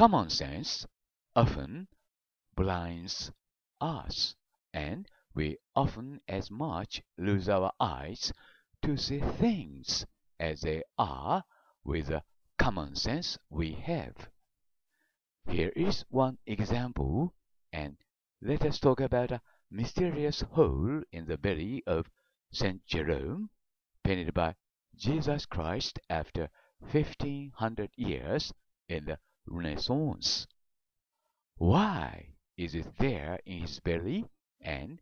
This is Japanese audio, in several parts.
Common sense often blinds us, and we often as much lose our eyes to see things as they are with the common sense we have. Here is one example, and let us talk about a mysterious hole in the belly of St. Jerome, painted by Jesus Christ after 1500 years in the Renaissance. Why is it there in his belly, and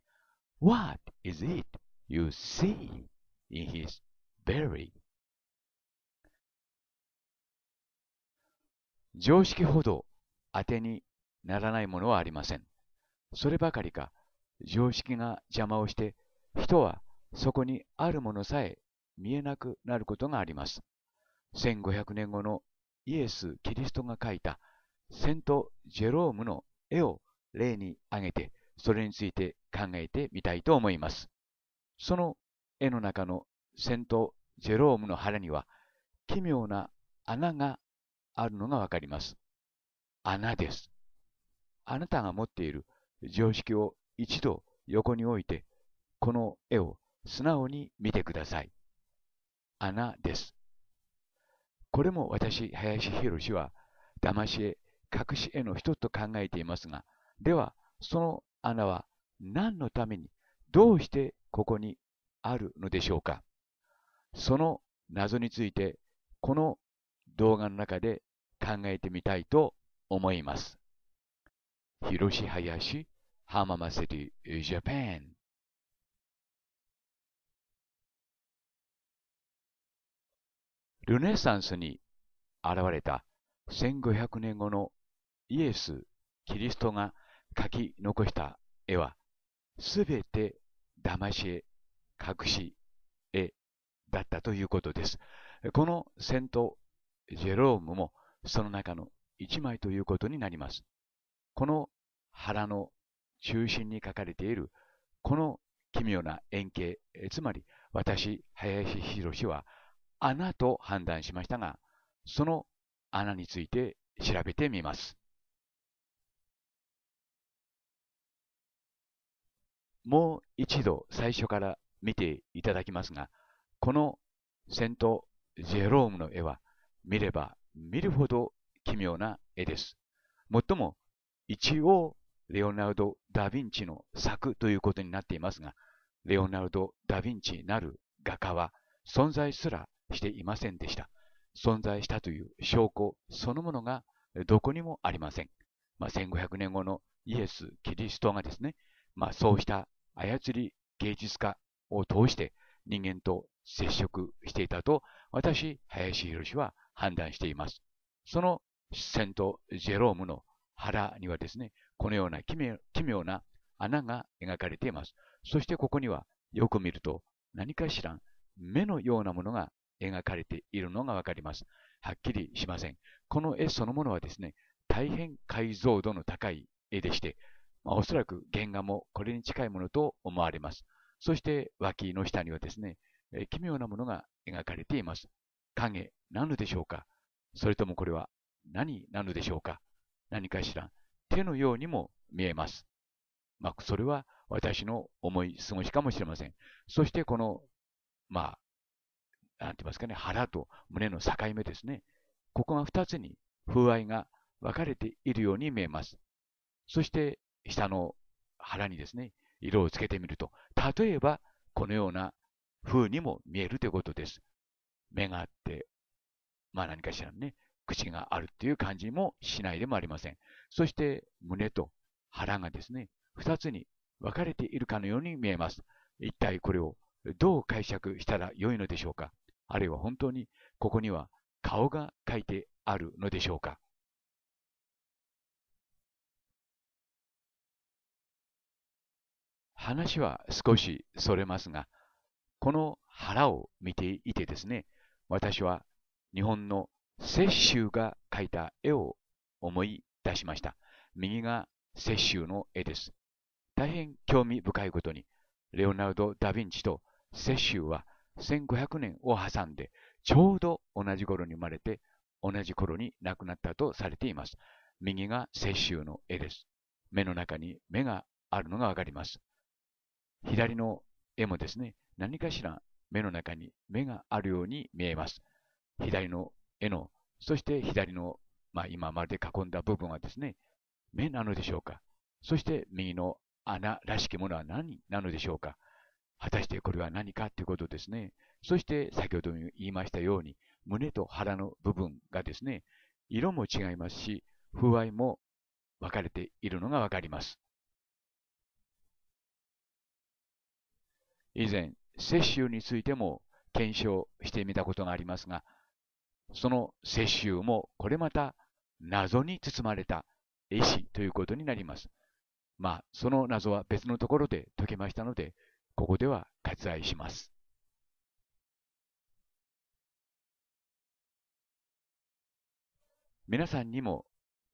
what is it you see in his belly? 常識ほど当てにならないものはありません。そればかりか、常識が邪魔をして、人はそこにあるものさえ見えなくなることがあります。1500年後のイエス・キリストが描いたセント・ジェロームの絵を例に挙げて、それについて考えてみたいと思います。その絵の中のセント・ジェロームの腹には、奇妙な穴があるのがわかります。穴です。あなたが持っている常識を一度横に置いて、この絵を素直に見てください。穴です。これも私、林博は、騙し絵、隠し絵の一つと考えていますが、では、その穴は何のために、どうしてここにあるのでしょうか。その謎について、この動画の中で考えてみたいと思います。広志林、浜松市、ジャパン。ルネサンスに現れた1500年後のイエス・キリストが描き残した絵は、すべて騙し絵、隠し絵だったということです。このセント・ジェロームもその中の一枚ということになります。この腹の中心に描かれているこの奇妙な円形、つまり私、林博は、穴と判断しましたが、その穴について調べてみます。もう一度最初から見ていただきますが、このセント・ジェロームの絵は見れば見るほど奇妙な絵です。もっとも一応レオナルド・ダ・ヴィンチの作ということになっていますが、レオナルド・ダ・ヴィンチなる画家は存在すらしていませんでした。存在したという証拠そのものがどこにもありません。1500年後のイエス・キリストがですね、そうした操り芸術家を通して人間と接触していたと私、林博は判断しています。そのセント・ジェロームの腹にはですね、このような奇妙な穴が描かれています。そしてここにはよく見ると何かしら目のようなものが描かれているのがわかります。はっきりしません。この絵そのものはですね、大変解像度の高い絵でして、おそらく原画もこれに近いものと思われます。そして脇の下にはですね、奇妙なものが描かれています。影なのでしょうか？それともこれは何なのでしょうか？何かしら手のようにも見えます。それは私の思い過ごしかもしれません。そしてこのなんて言いますかね、腹と胸の境目ですね。ここが2つに風合いが分かれているように見えます。そして下の腹にですね、色をつけてみると、例えばこのような風にも見えるということです。目があって、何かしらね、口があるという感じもしないでもありません。そして胸と腹がですね、2つに分かれているかのように見えます。一体これをどう解釈したらよいのでしょうか。あるいは本当にここには顔が描いてあるのでしょうか。話は少しそれますが、この腹を見ていてですね、私は日本の雪舟が描いた絵を思い出しました。右が雪舟の絵です。大変興味深いことに、レオナルド・ダ・ヴィンチと雪舟は1500年を挟んでちょうど同じ頃に生まれて同じ頃に亡くなったとされています。右が世襲の絵です。目の中に目があるのがわかります。左の絵もですね、何かしら目の中に目があるように見えます。左の絵の、そして左の、今まで囲んだ部分はですね、目なのでしょうか。そして右の穴らしきものは何なのでしょうか。果たしてこれは何かということですね。そして先ほども言いましたように、胸と腹の部分がですね、色も違いますし、風合いも分かれているのが分かります。以前、世襲についても検証してみたことがありますが、その世襲もこれまた謎に包まれた絵師ということになります。その謎は別のところで解けましたので、ここでは割愛します。皆さんにも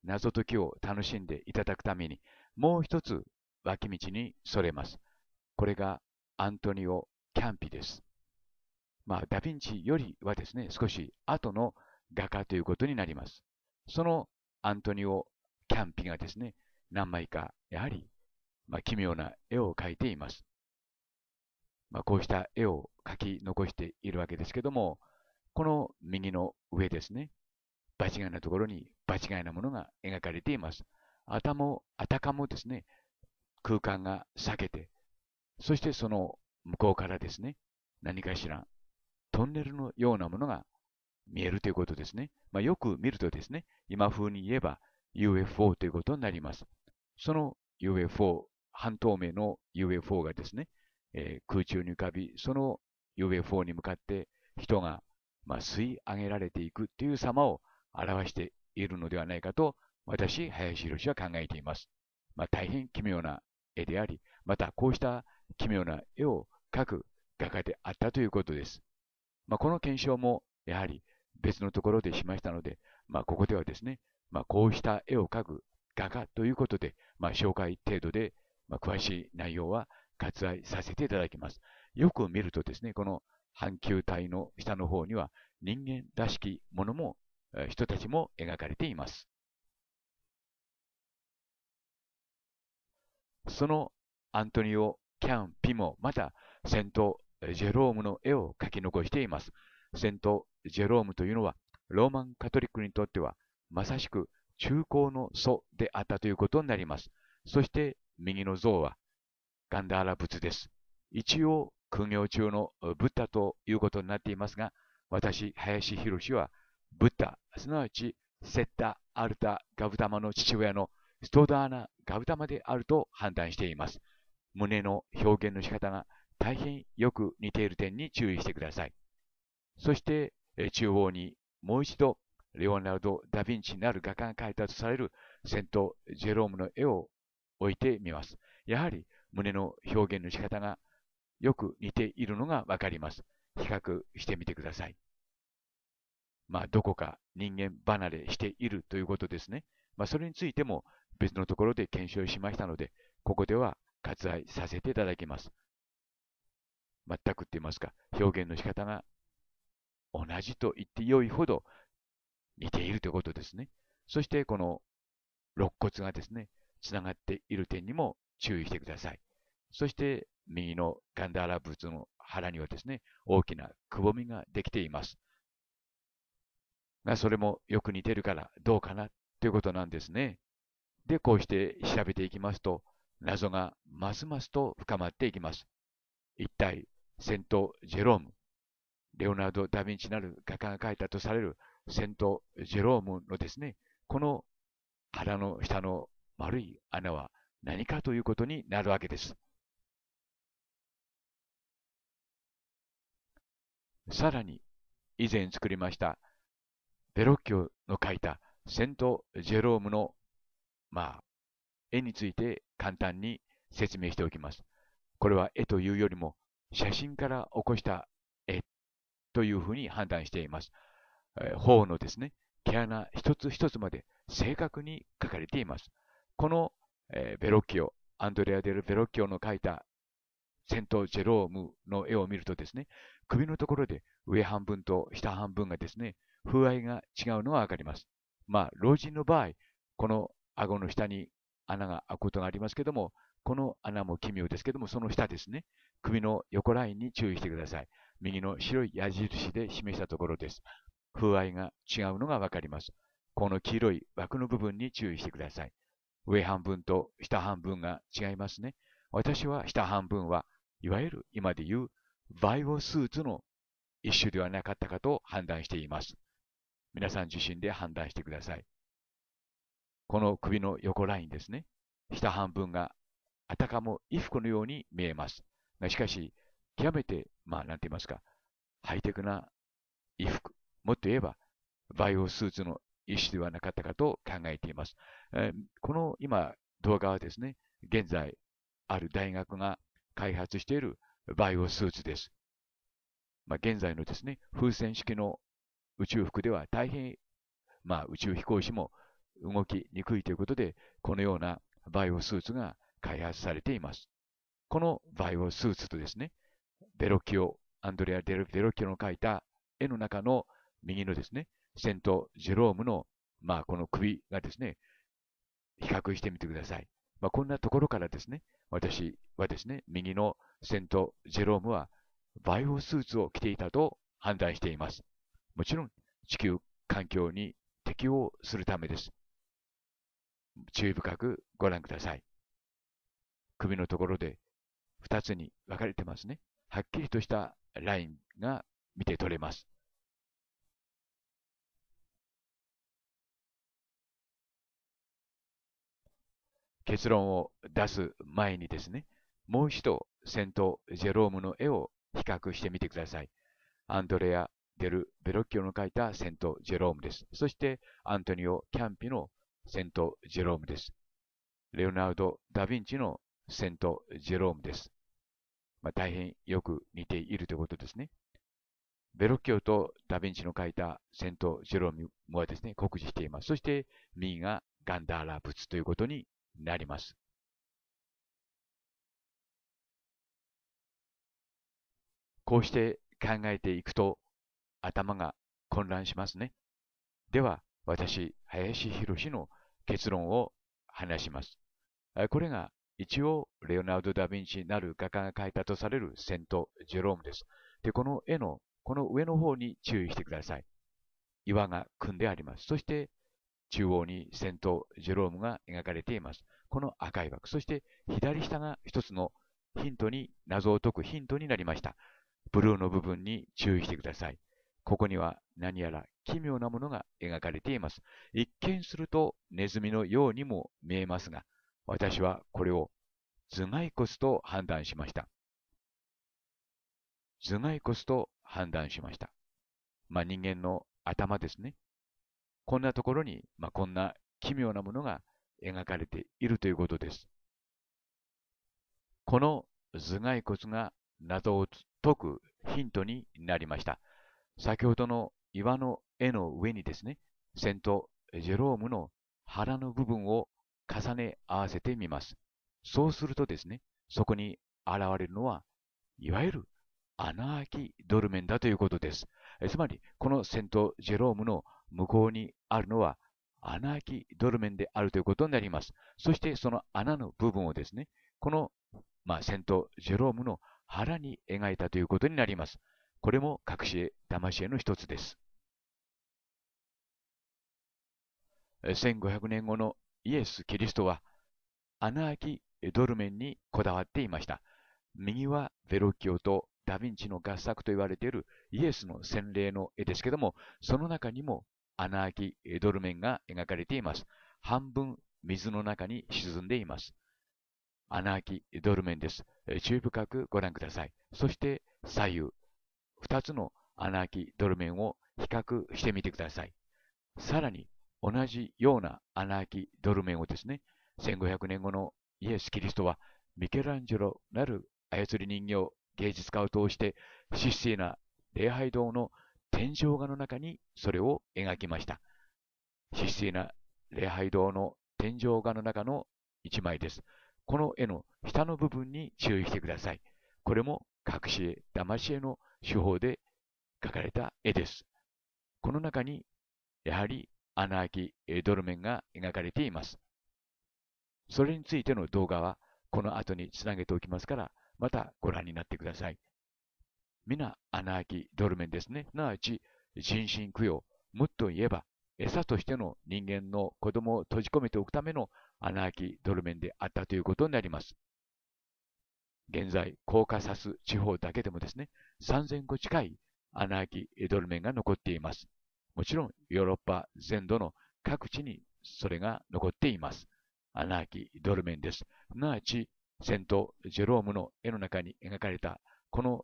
謎解きを楽しんでいただくために、もう一つ脇道にそれます。これがアントニオ・キャンピです。ダヴィンチよりはですね、少し後の画家ということになります。そのアントニオ・キャンピがですね、何枚かやはり、奇妙な絵を描いています。こうした絵を描き残しているわけですけども、この右の上ですね、場違いなところに場違いなものが描かれています。あたかもですね、空間が裂けて、そしてその向こうからですね、何かしらトンネルのようなものが見えるということですね。よく見るとですね、今風に言えば UFO ということになります。その UFO、半透明の UFO がですね、空中に浮かび、その UFO に向かって人が吸い上げられていくという様を表しているのではないかと、私、林宏は考えています。大変奇妙な絵であり、またこうした奇妙な絵を描く画家であったということです。この検証もやはり別のところでしましたので、ここではですね、こうした絵を描く画家ということで、紹介程度で、詳しい内容は割愛させていただきます。よく見るとですね、この半球体の下の方には人間らしきものも、人たちも描かれています。そのアントニオ・キャンピもまたセント・ジェロームの絵を描き残しています。セント・ジェロームというのはローマン・カトリックにとってはまさしく中高の祖であったということになります。そして右の像はガンダーラ仏です。一応、苦行中のブッダということになっていますが、私、林宏は、ブッダ、すなわち、セッタ・アルタ・ガブダマの父親のストダーナ・ガブダマであると判断しています。胸の表現の仕方が大変よく似ている点に注意してください。そして、中央にもう一度、レオナルド・ダ・ヴィンチなる画家が描いたとされるセント・ジェロームの絵を置いてみます。やはり、胸の表現の仕方がよく似ているのがわかります。比較してみてください。どこか人間離れしているということですね。それについても別のところで検証しましたので、ここでは割愛させていただきます。全くって言いますか、表現の仕方が同じと言って良いほど似ているということですね。そしてこの肋骨がですね、つながっている点にも注意してください。そして右のガンダーラ仏の腹にはですね、大きなくぼみができています。それもよく似てるからどうかなということなんですね。で、こうして調べていきますと、謎がますますと深まっていきます。一体、セント・ジェローム、レオナルド・ダ・ヴィンチなる画家が描いたとされるセント・ジェロームのですね、この腹の下の丸い穴は何かということになるわけです。さらに、以前作りました、ベロッキョの描いたセント・ジェロームの、絵について簡単に説明しておきます。これは絵というよりも、写真から起こした絵というふうに判断しています。頬のですね、毛穴一つ一つまで正確に描かれています。このベロッキオ、アンドレア・デル・ベロッキオの描いたセント・ジェロームの絵を見るとですね、首のところで上半分と下半分がですね、風合いが違うのがわかります。老人の場合、この顎の下に穴が開くことがありますけども、この穴も奇妙ですけども、その下ですね、首の横ラインに注意してください。右の白い矢印で示したところです。風合いが違うのがわかります。この黄色い枠の部分に注意してください。上半分と下半分が違いますね。私は下半分はいわゆる今でいうバイオスーツの一種ではなかったかと判断しています。皆さん自身で判断してください。この首の横ラインですね。下半分があたかも衣服のように見えます。がしかし、極めて、なんて言いますか、ハイテクな衣服、もっと言えばバイオスーツの一種ではなかったかと考えています。この今、動画はですね、現在、ある大学が開発しているバイオスーツです。現在のですね、風船式の宇宙服では大変、宇宙飛行士も動きにくいということで、このようなバイオスーツが開発されています。このバイオスーツとですね、アンドレア・デロッキオの描いた絵の中の右のですね、セント・ジェロームの、この首がですね、比較してみてください。こんなところからですね、私はですね、右のセント・ジェロームはバイオスーツを着ていたと判断しています。もちろん、地球環境に適応するためです。注意深くご覧ください。首のところで2つに分かれてますね。はっきりとしたラインが見て取れます。結論を出す前にですね、もう一度セント・ジェロームの絵を比較してみてください。アンドレア・デル・ベロッキオの描いたセント・ジェロームです。そしてアントニオ・キャンピのセント・ジェロームです。レオナルド・ダ・ヴィンチのセント・ジェロームです。大変よく似ているということですね。ベロッキオとダ・ヴィンチの描いたセント・ジェロームはですね、酷似しています。そして右がガンダーラ仏ということになります。こうして考えていくと頭が混乱しますね。では私、林博の結論を話します。これが一応レオナルド・ダ・ヴィンチなる画家が描いたとされるセント・ジェロームです。で、この絵のこの上の方に注意してください。岩が組んであります。そして中央にセント・ジェロームが描かれています。この赤い枠、そして左下が一つのヒントに、謎を解くヒントになりました。ブルーの部分に注意してください。ここには何やら奇妙なものが描かれています。一見するとネズミのようにも見えますが、私はこれを頭蓋骨と判断しました。頭蓋骨と判断しました。人間の頭ですね。こんなところに、こんな奇妙なものが描かれているということです。この頭蓋骨が謎を解くヒントになりました。先ほどの岩の絵の上にですね、セント・ジェロームの腹の部分を重ね合わせてみます。そうするとですね、そこに現れるのは、いわゆる穴あきドルメンだということです。つまり、このセント・ジェロームの向こうにあるのは穴あきドルメンであるということになります。そしてその穴の部分をですね、この、セント・ジェロームの腹に描いたということになります。これも隠し絵、騙し絵の一つです。1500年後のイエス・キリストは穴あきドルメンにこだわっていました。右はベロッキオとダ・ヴィンチの合作と言われているイエスの洗礼の絵ですけども、その中にも穴あきドルメンが描かれています。半分水の中に沈んでいます。穴あきドルメンです。注意深くご覧ください。そして左右、2つの穴あきドルメンを比較してみてください。さらに同じような穴あきドルメンをですね、1500年後のイエス・キリストはミケランジェロなる操り人形芸術家を通してシスティーナ礼拝堂の天井画の中にそれを描きました。システィーナ礼拝堂の天井画の中の一枚です。この絵の下の部分に注意してください。これも隠し絵、騙し絵の手法で描かれた絵です。この中にやはり穴あきドルメンが描かれています。それについての動画はこの後につなげておきますから、またご覧になってください。皆穴あきドルメンですね。すなわち人身供養、もっと言えば餌としての人間の子供を閉じ込めておくための穴あきドルメンであったということになります。現在、コーカサス地方だけでもですね、3000個近い穴あきドルメンが残っています。もちろん、ヨーロッパ全土の各地にそれが残っています。穴あきドルメンです。すなわち、セント・ジェロームの絵の中に描かれた、この、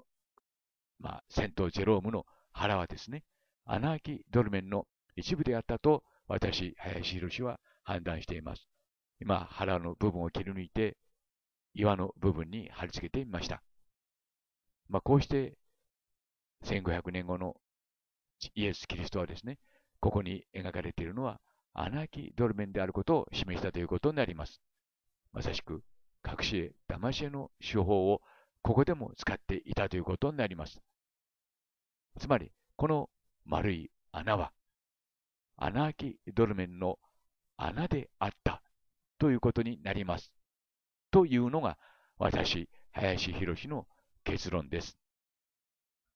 セント・ジェロームの腹はですね、穴あきドルメンの一部であったと、私、林宏は判断しています。今、腹の部分を切り抜いて、岩の部分に貼り付けてみました。こうして、1500年後のイエス・キリストはですね、ここに描かれているのは、穴あきドルメンであることを示したということになります。まさしく、隠し絵、騙し絵の手法をここでも使っていたということになります。つまり、この丸い穴は、穴あきドルメンの穴であったということになります。というのが、私、林宏の結論です。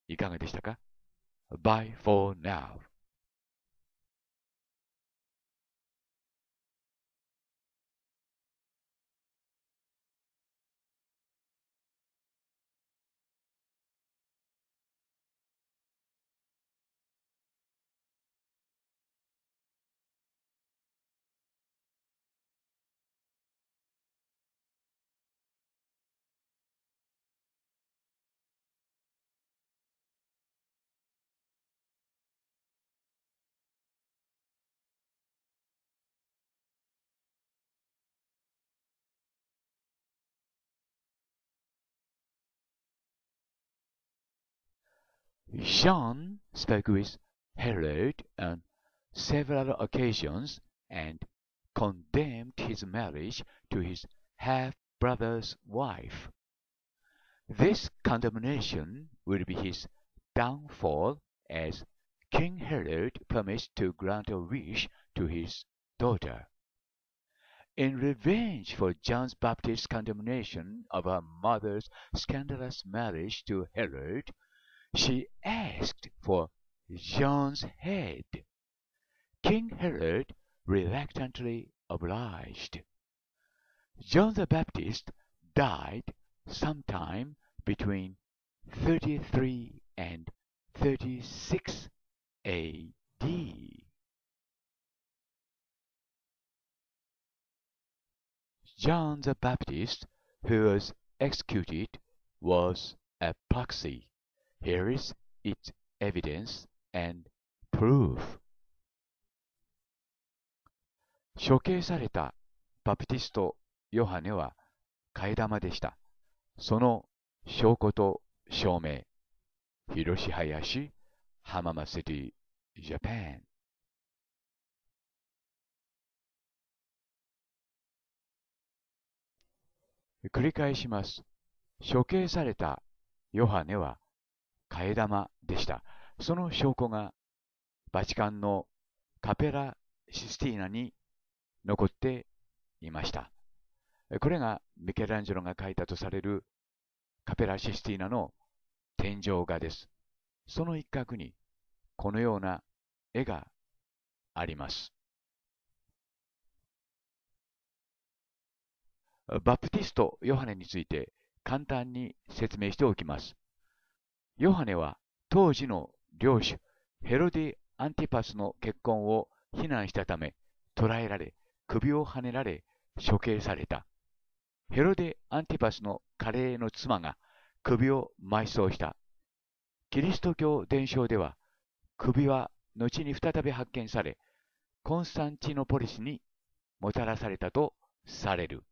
いかがでしたか？ Bye for now. Jean spoke with Herod on several occasions and condemned his marriage to his half-brother's wife. This condemnation would be his downfall, as King Herod promised to grant a wish to his daughter. In revenge for John the Baptist's condemnation of her mother's scandalous marriage to Herod,She asked for John's head. King Herod reluctantly obliged. John the Baptist died sometime between 33 and 36 A.D. John the Baptist, who was executed, was a proxy.Here is its evidence and proof. 処刑されたバプティスト・ヨハネは替え玉でした。その証拠と証明。広林浜松シティ・ジャパン。繰り返します。処刑されたヨハネは替え玉でした。その証拠がバチカンのカペラ・システィーナに残っていました。これがミケランジェロが描いたとされるカペラ・システィーナの天井画です。その一角にこのような絵があります。バプティスト・ヨハネについて簡単に説明しておきます。ヨハネは当時の領主ヘロデ・アンティパスの結婚を非難したため捕らえられ首をはねられ処刑された。ヘロデ・アンティパスの華麗の妻が首を埋葬した。キリスト教伝承では首は後に再び発見されコンスタンチノポリスにもたらされたとされる。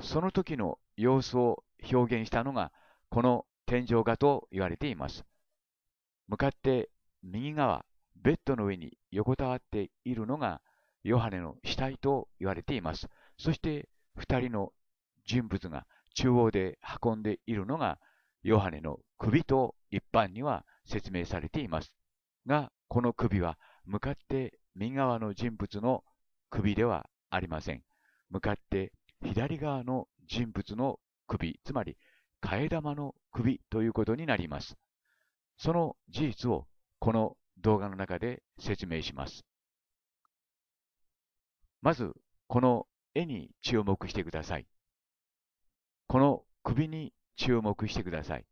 その時の様子を表現したのがこの天井画と言われています。向かって右側、ベッドの上に横たわっているのがヨハネの死体と言われています。そして2人の人物が中央で運んでいるのがヨハネの首と一般には説明されています。が、この首は向かって右側の人物の首ではありません。向かって左側の人物の首、つまり替え玉の首ということになります。その事実をこの動画の中で説明します。まず、この絵に注目してください。この首に注目してください。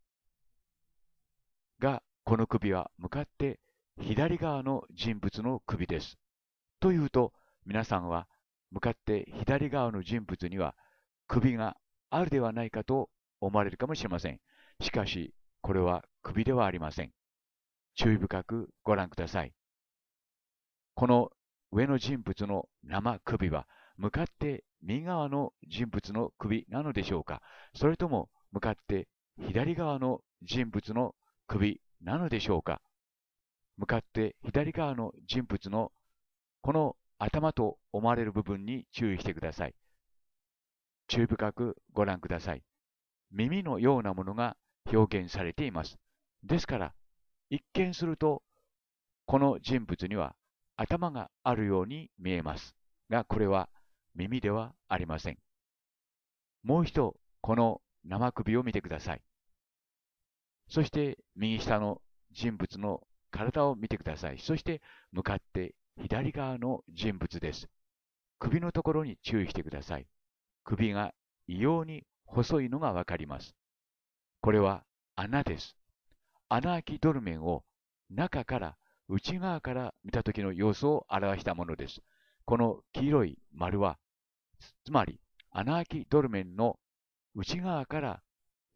が、この首は向かって左側の人物の首です。というと、皆さんは向かって左側の人物には首があるではないかと思われるかもしれません。しかし、これは首ではありません。注意深くご覧ください。この上の人物の生首は向かって右側の人物の首なのでしょうか、それとも向かって左側の人物の首なのでしょうか。向かって左側の人物のこの頭と思われる部分に注意してください。注意深くご覧ください。耳のようなものが表現されています。ですから、一見すると、この人物には頭があるように見えますが、これは耳ではありません。もう一度、この生首を見てください。そして、右下の人物の体を見てください。そして、向かって左側の人物です。首のところに注意してください。首が異様に細いのがわかります。これは穴です。穴あきドルメンを中から内側から見た時の様子を表したものです。この黄色い丸は、つまり穴あきドルメンの内側から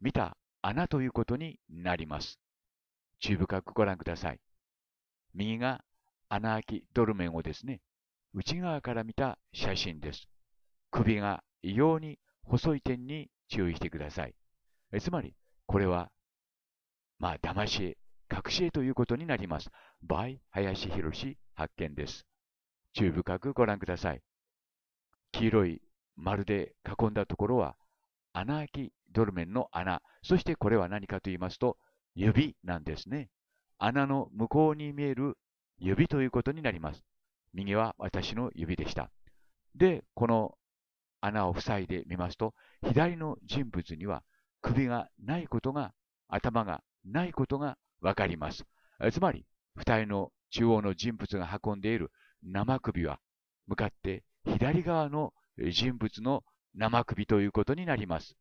見た穴ということになります。注意深くご覧ください。右が穴あきドルメンをですね、内側から見た写真です。首が異様に細い点に注意してください。つまり、これは、騙し絵、隠し絵ということになります。by 林博発見です。注意深くご覧ください。黄色い丸で囲んだところは、穴あきドルメンの穴。そしてこれは何かと言いますと、指なんですね。穴の向こうに見える指ということになります。右は私の指でした。で、この穴を塞いでみますと、左の人物には首がないことが、頭がないことがわかります。つまり、二人の中央の人物が運んでいる生首は、向かって左側の人物の生首ということになります。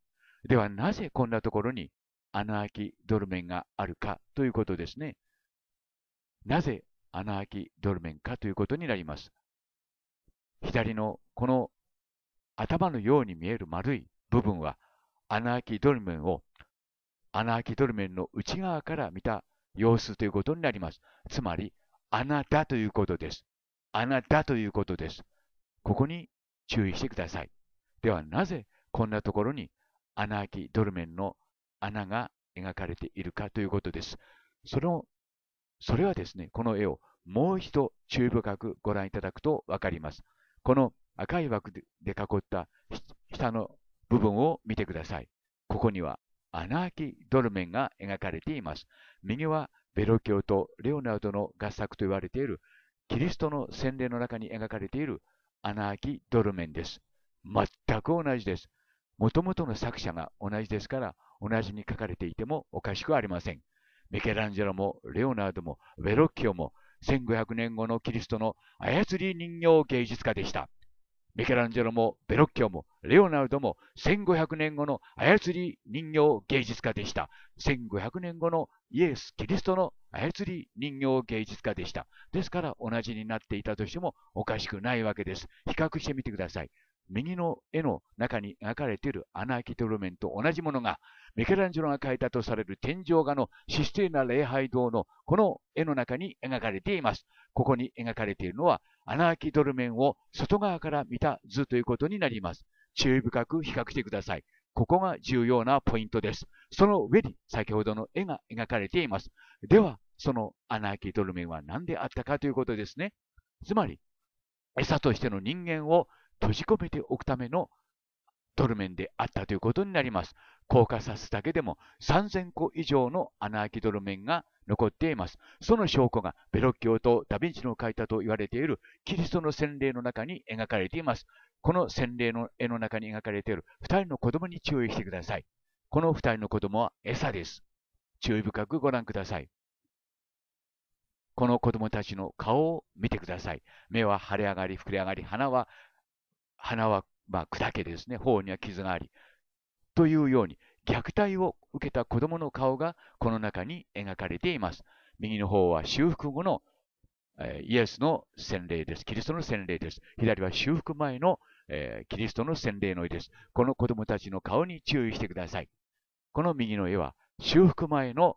では、なぜこんなところに穴あきドルメンがあるかということですね。なぜ穴あきドルメンかということになります。左のこの頭のように見える丸い部分は、穴あきドルメンを穴あきドルメンの内側から見た様子ということになります。つまり、穴だということです。穴だということです。ここに注意してください。では、なぜこんなところに穴あきドルメンの穴が描かれているかということです。それはですね、この絵をもう一度注意深くご覧いただくとわかります。この赤い枠で囲った下の部分を見てください。ここには穴あきドルメンが描かれています。右はベロキオとレオナルドの合作と言われているキリストの洗礼の中に描かれている穴あきドルメンです。全く同じです。もともとの作者が同じですから、同じに描かれていてもおかしくありません。ミケランジェロもレオナルドもベロキオも1500年後のキリストの操り人形芸術家でした。ミケランジェロもベロッキオもレオナルドも1500年後の操り人形芸術家でした。1500年後のイエス・キリストの操り人形芸術家でした。ですから同じになっていたとしてもおかしくないわけです。比較してみてください。右の絵の中に描かれている穴あきドルメンと同じものがミケランジェロが描いたとされる天井画のシスティーナ礼拝堂のこの絵の中に描かれています。ここに描かれているのは穴あきドルメンを外側から見た図ということになります。注意深く比較してください。ここが重要なポイントです。その上に先ほどの絵が描かれています。では、その穴あきドルメンは何であったかということですね。つまり、餌としての人間を閉じ込めておくためのドルメンであったということになります。硬化させただけでも3000個以上の穴あきドルメンが残っています。その証拠がベロッキオとダ・ヴィンチの描いたと言われているキリストの洗礼の中に描かれています。この洗礼の絵の中に描かれている2人の子供に注意してください。この2人の子供は餌です。注意深くご覧ください。この子供たちの顔を見てください。目は腫れ上がり、膨れ上がり、鼻はまあ砕けですね。頬には傷があり。というように、虐待を受けた子供の顔がこの中に描かれています。右の方は修復後のイエスの洗礼です。キリストの洗礼です。左は修復前のキリストの洗礼の絵です。この子供たちの顔に注意してください。この右の絵は修復前の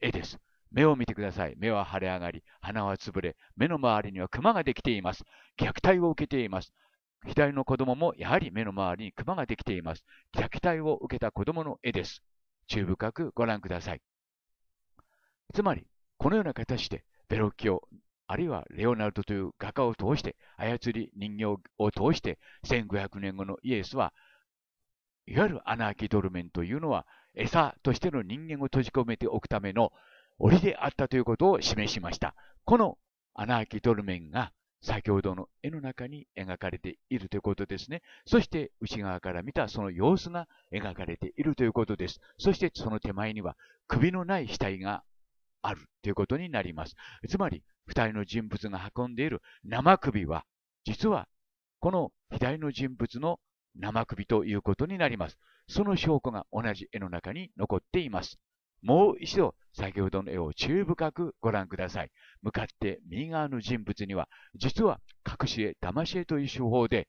絵です。目を見てください。目は腫れ上がり、鼻は潰れ、目の周りにはクマができています。虐待を受けています。左の子供もやはり目の周りにクマができています。虐待を受けた子供の絵です。注意深くご覧ください。つまり、このような形でベロッキオ、あるいはレオナルドという画家を通して、操り人形を通して、1500年後のイエスは、いわゆるアナーキドルメンというのは、餌としての人間を閉じ込めておくための檻であったということを示しました。このアナーキドルメンが、先ほどの絵の中に描かれているということですね。そして内側から見たその様子が描かれているということです。そしてその手前には首のない死体があるということになります。つまり、二人の人物が運んでいる生首は、実はこの左の人物の生首ということになります。その証拠が同じ絵の中に残っています。もう一度、先ほどの絵を注意深くご覧ください。向かって右側の人物には、実は隠し絵、騙し絵という手法で、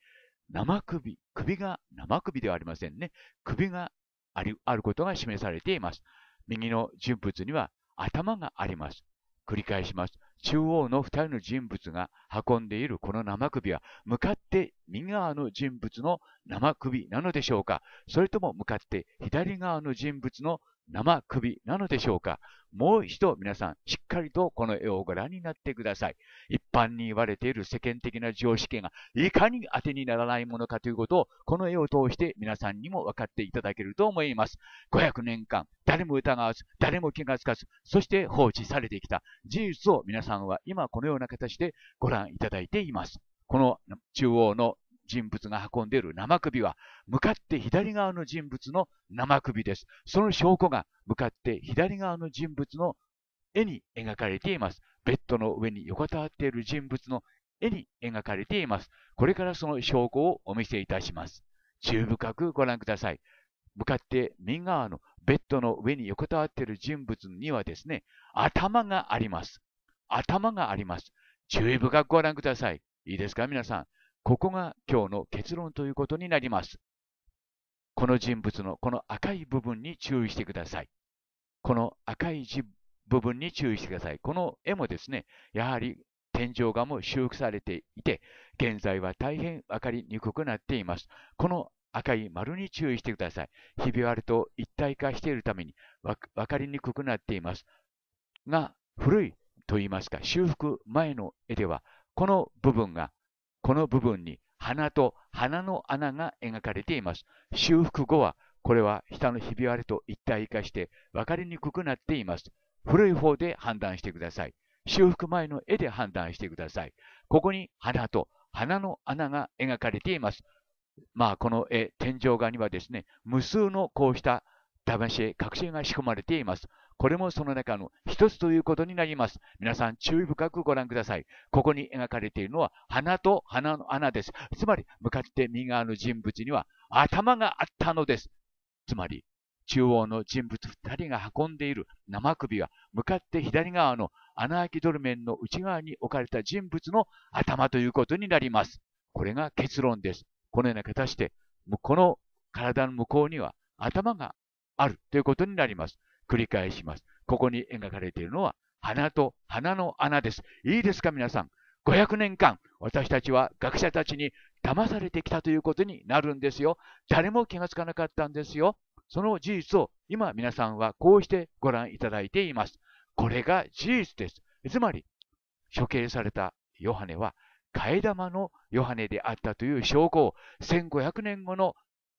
首が生首ではありませんね。首があることが示されています。右の人物には頭があります。繰り返します。中央の2人の人物が運んでいるこの生首は、向かって右側の人物の生首なのでしょうか？それとも向かって左側の人物の生首なのでしょうか？もう一度皆さん、しっかりとこの絵をご覧になってください。一般に言われている世間的な常識がいかに当てにならないものかということを、この絵を通して皆さんにも分かっていただけると思います。500年間、誰も疑わず、誰も気がつかず、そして放置されてきた事実を皆さんは今このような形でご覧いただいています。この中央の人物が運んでいる生首は、向かって左側の人物の生首です。その証拠が向かって左側の人物の絵に描かれています。ベッドの上に横たわっている人物の絵に描かれています。これからその証拠をお見せいたします。注意深くご覧ください。向かって右側のベッドの上に横たわっている人物にはですね、頭があります。頭があります。注意深くご覧ください。いいですか、皆さん。ここが今日の結論ということになります。この人物のこの赤い部分に注意してください。この赤い部分に注意してください。この絵もですね、やはり天井画も修復されていて、現在は大変分かりにくくなっています。この赤い丸に注意してください。ひび割れと一体化しているために分かりにくくなっています。が、古いと言いますか、修復前の絵では、この部分に鼻と鼻の穴が描かれています。修復後は、これは下のひび割れと一体化して分かりにくくなっています。古い方で判断してください。修復前の絵で判断してください。ここに鼻と鼻の穴が描かれています。まあ、この絵、天井画にはですね、無数のこうした騙し絵、隠し絵が仕込まれています。これもその中の一つということになります。皆さん、注意深くご覧ください。ここに描かれているのは、鼻と鼻の穴です。つまり、向かって右側の人物には頭があったのです。つまり、中央の人物2人が運んでいる生首は、向かって左側のアナーキドルメンの内側に置かれた人物の頭ということになります。これが結論です。このような形で、この体の向こうには頭があるということになります。繰り返します。ここに描かれているのは、鼻と鼻の穴です。いいですか、皆さん。500年間、私たちは学者たちに騙されてきたということになるんですよ。誰も気がつかなかったんですよ。その事実を今、皆さんはこうしてご覧いただいています。これが事実です。つまり、処刑されたヨハネは、替え玉のヨハネであったという証拠を、1500年後の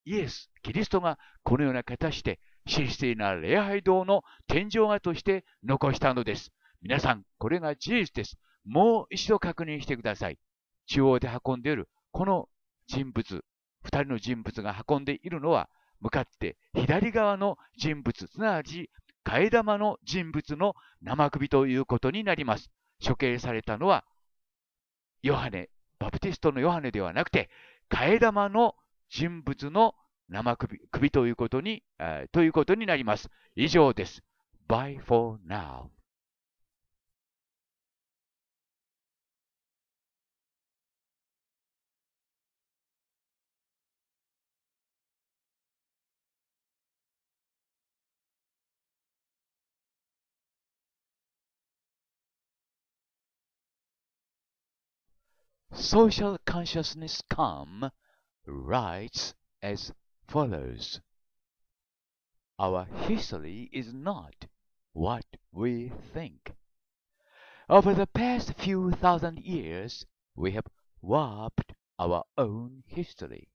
イエス、キリストがこのような形で神秘的な礼拝堂の天井画として残したのです。皆さん、これが事実です。もう一度確認してください。中央で運んでいるこの人物、二人の人物が運んでいるのは、向かって左側の人物、すなわち替え玉の人物の生首ということになります。処刑されたのは、ヨハネ、バプテストのヨハネではなくて、替え玉の人物の生首ということに、なります。以上です。Bye for now. Social consciousness calm writes as follows. Our history is not what we think. Over the past few thousand years, we have warped our own history.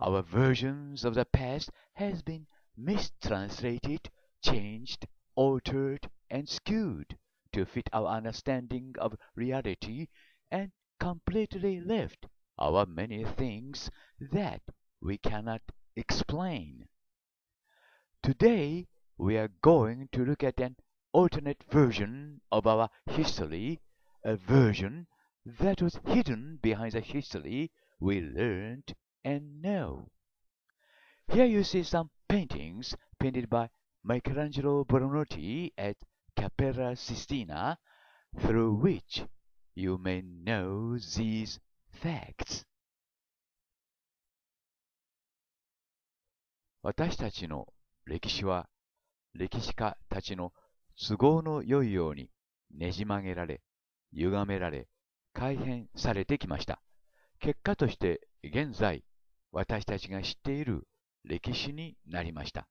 Our versions of the past has been mistranslated, changed, altered, and skewed to fit our understanding of reality and completely left our many things that we cannot explain. Today, we are going to look at an alternate version of our history, a version that was hidden behind the history we learned and know. Here you see some paintings painted by Michelangelo Buonarroti at Cappella Sistina, through which you may know these facts. 私たちの歴史は歴史家たちの都合の良いようにねじ曲げられ、歪められ、改変されてきました。結果として現在、私たちが知っている歴史になりました。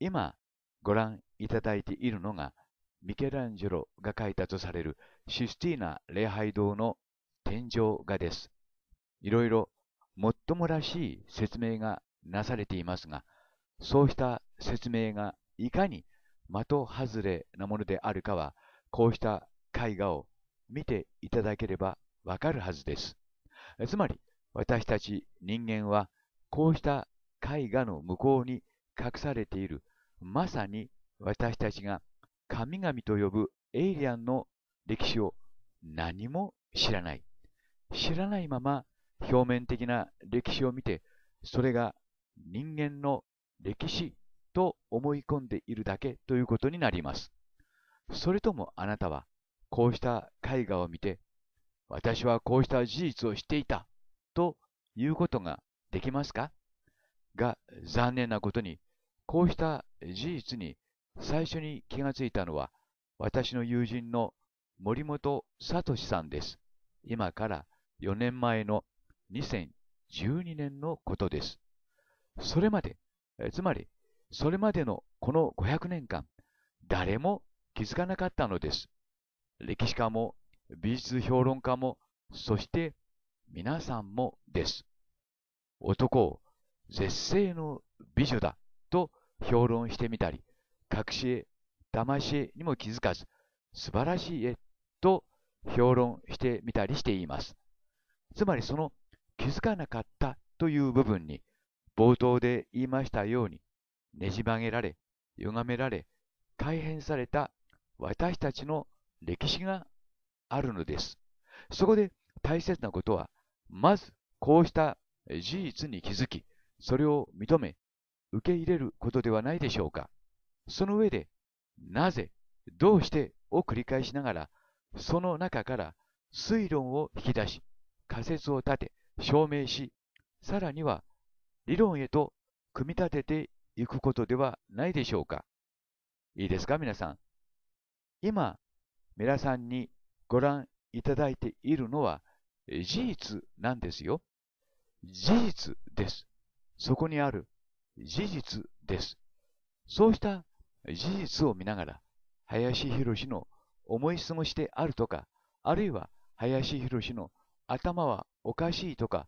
今、ご覧いただいているのが、ミケランジェロが描いたとされるシスティーナ礼拝堂の天井画です。いろいろもっともらしい説明がなされていますが、そうした説明がいかに的外れなものであるかは、こうした絵画を見ていただければわかるはずです。つまり、私たち人間は、こうした絵画の向こうに隠されている、まさに私たちが神々と呼ぶエイリアンの歴史を何も知らない。知らないまま表面的な歴史を見て、それが人間の歴史と思い込んでいるだけということになります。それともあなたはこうした絵画を見て、私はこうした事実を知っていたということができますか？が、残念なことに、こうした事実に最初に気がついたのは、私の友人の森本聡さんです。今から4年前の2012年のことです。それまで、つまり、それまでのこの500年間、誰も気づかなかったのです。歴史家も、美術評論家も、そして皆さんもです。男を絶世の美女だと評論してみたり、隠し絵、騙し絵にも気づかず、素晴らしい絵と評論してみたりしています。つまりその気づかなかったという部分に、冒頭で言いましたように、ねじ曲げられ、歪められ、改変された私たちの歴史があるのです。そこで大切なことは、まずこうした事実に気づき、それを認め、受け入れることではないでしょうか。その上で、なぜ、どうしてを繰り返しながら、その中から推論を引き出し、仮説を立て、証明し、さらには理論へと組み立てていくことではないでしょうか。いいですか、皆さん。今、皆さんにご覧いただいているのは事実なんですよ。事実です。そこにある事実です。そうした事実を見ながら、林博の思い過ごしであるとか、あるいは林博の頭はおかしいとか、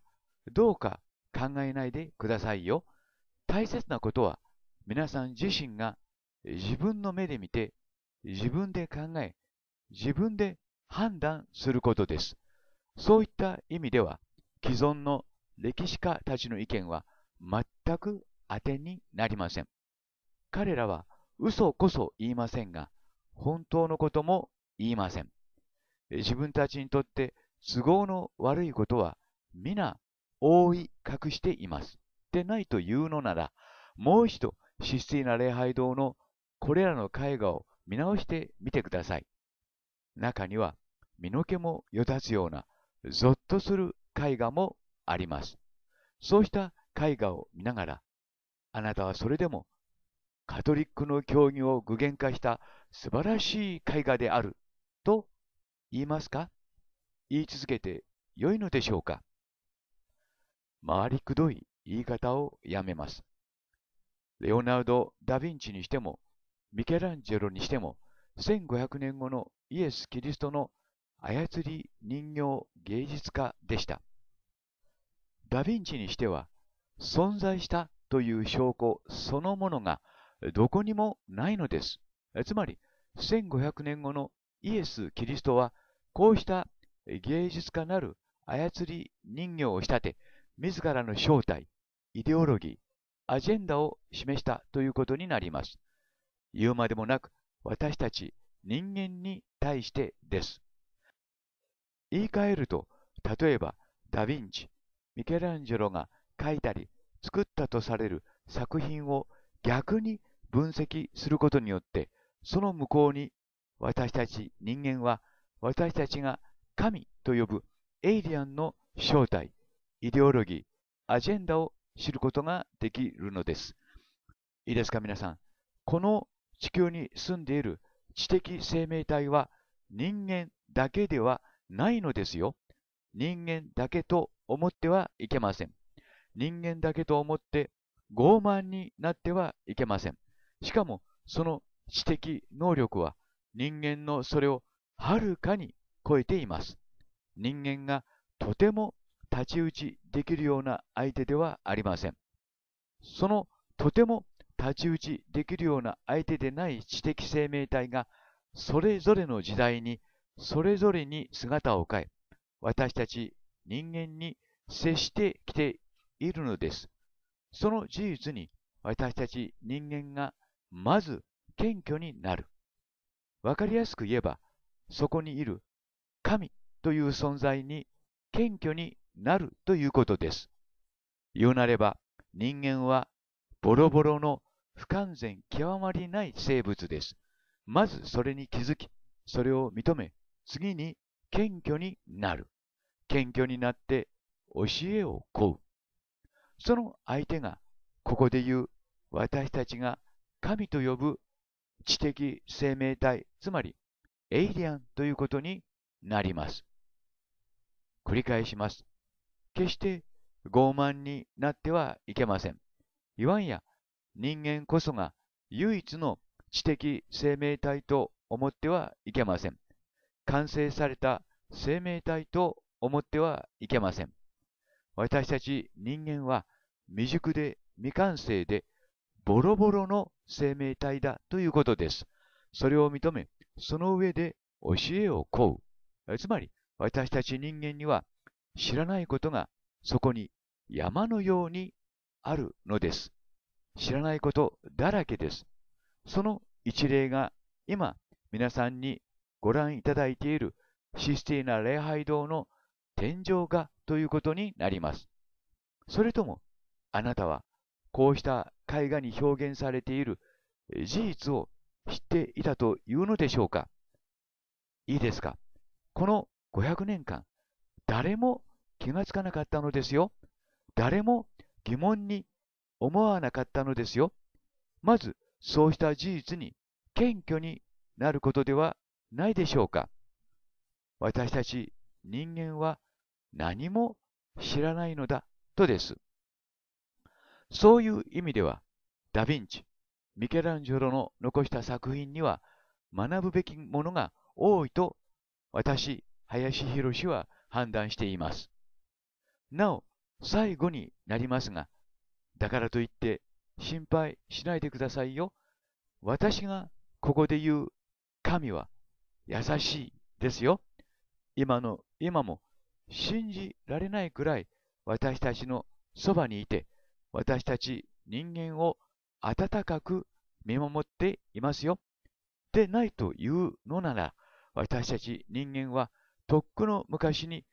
どうか考えないでくださいよ。大切なことは、皆さん自身が自分の目で見て、自分で考え、自分で判断することです。そういった意味では、既存の歴史家たちの意見は全く当てになりません。彼らは嘘こそ言いませんが、本当のことも言いません。自分たちにとって都合の悪いことは皆覆い隠しています。でないというのなら、もう一度システィーナ礼拝堂のこれらの絵画を見直してみてください。中には身の毛もよだつようなゾッとする絵画もあります。そうした絵画を見ながら、あなたはそれでもカトリックの教義を具現化した素晴らしい絵画であると言いますか？言い続けてよいのでしょうか？回りくどい言い方をやめます。レオナルド・ダ・ヴィンチにしても、ミケランジェロにしても、1500年後のイエス・キリストの操り人形芸術家でした。ダ・ヴィンチにしては、存在したという証拠そのものがどこにもないのです。つまり、1500年後のイエス・キリストは、こうした芸術家なる操り人形を仕立て、自らの正体、イデオロギー、アジェンダを示したということになります。言うまでもなく、私たち人間に対してです。言い換えると、例えばダ・ヴィンチ、ミケランジェロが描いたり作ったとされる作品を逆に分析することによって、その向こうに私たち人間は私たちが神と呼ぶエイリアンの正体、イデオロギー、アジェンダを知ることができるのです。いいですか皆さん。この地球に住んでいる知的生命体は人間だけではないのですよ。人間だけと思ってはいけません。人間だけと思って傲慢になってはいけません。しかもその知的能力は人間のそれをはるかに超えています。人間がとても太刀打ちできるような相手ではありません。そのとても太刀打ちできるような相手でない知的生命体がそれぞれの時代にそれぞれに姿を変え、私たち人間に接してきているのです。その事実に私たち人間がまず謙虚になる。わかりやすく言えば、そこにいる神という存在に謙虚になるということです。言うなれば、人間はボロボロの不完全極まりない生物です。まずそれに気づき、それを認め、次に謙虚になる。謙虚になって教えを請う。その相手が、ここで言う私たちが神と呼ぶ知的生命体、つまりエイリアンということになります。繰り返します。決して傲慢になってはいけません。いわんや人間こそが唯一の知的生命体と思ってはいけません。完成された生命体と思ってはいけません。私たち人間は未熟で未完成でボロボロの生命体だということです。それを認め、その上で教えを請う。つまり私たち人間には知らないことがそこに山のようにあるのです。知らないことだらけです。その一例が今皆さんにご覧いただいているシスティーナ礼拝堂の天井画ということになります。それともあなたはこうした絵画に表現されている事実を知っていたというのでしょうか？いいですか？この500年間誰も気がつかなかったのですよ。誰も疑問に思わなかったのですよ。まず、そうした事実に謙虚になることではないでしょうか。私たち人間は何も知らないのだとです。そういう意味では、ダ・ヴィンチ、ミケランジェロの残した作品には学ぶべきものが多いと私、林博士は判断しています。なお、最後になりますが、だからといって心配しないでくださいよ。私がここで言う神は優しいですよ。今も信じられないくらい私たちのそばにいて、私たち人間を温かく見守っていますよ。でないというのなら、私たち人間はとっくの昔に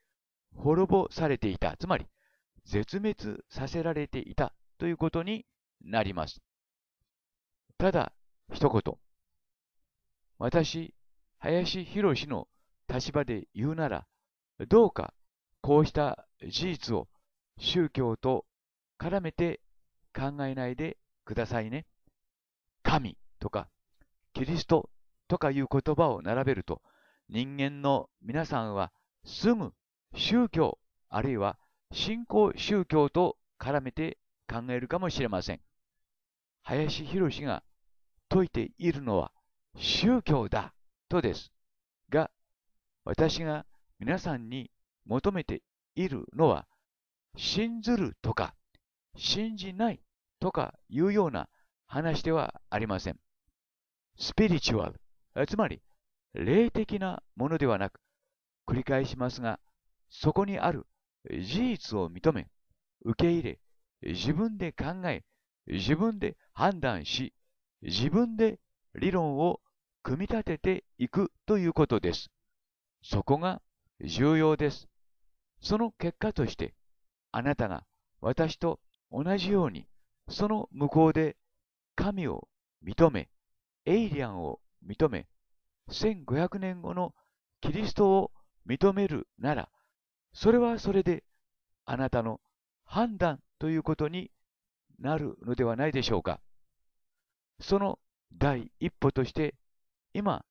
滅ぼされていた、つまり絶滅させられていたということになります。ただ一言、私、林博士の立場で言うなら、どうかこうした事実を宗教と絡めて考えないでくださいね。神とかキリストとかいう言葉を並べると、人間の皆さんはすぐ宗教あるいは信仰宗教と絡めて考えるかもしれません。林博士が説いているのは宗教だとですが、私が皆さんに求めているのは、信ずるとか信じないとかいうような話ではありません。スピリチュアル、つまり霊的なものではなく、繰り返しますが、そこにある事実を認め、受け入れ、自分で考え、自分で判断し、自分で理論を組み立てていくということです。そこが重要です。その結果として、あなたが私と同じように、その向こうで神を認め、エイリアンを認め、1500年後のキリストを認めるなら、それはそれであなたの判断ということになるのではないでしょうか。その第一歩として、今、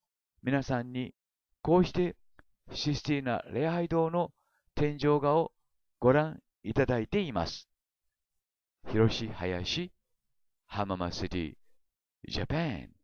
皆さんにこうしてシスティーナ礼拝堂の天井画をご覧いただいています。広し林浜松シティジャパン。